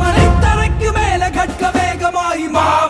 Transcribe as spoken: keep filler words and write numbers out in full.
Malaytharakku mele ghatka vegamai.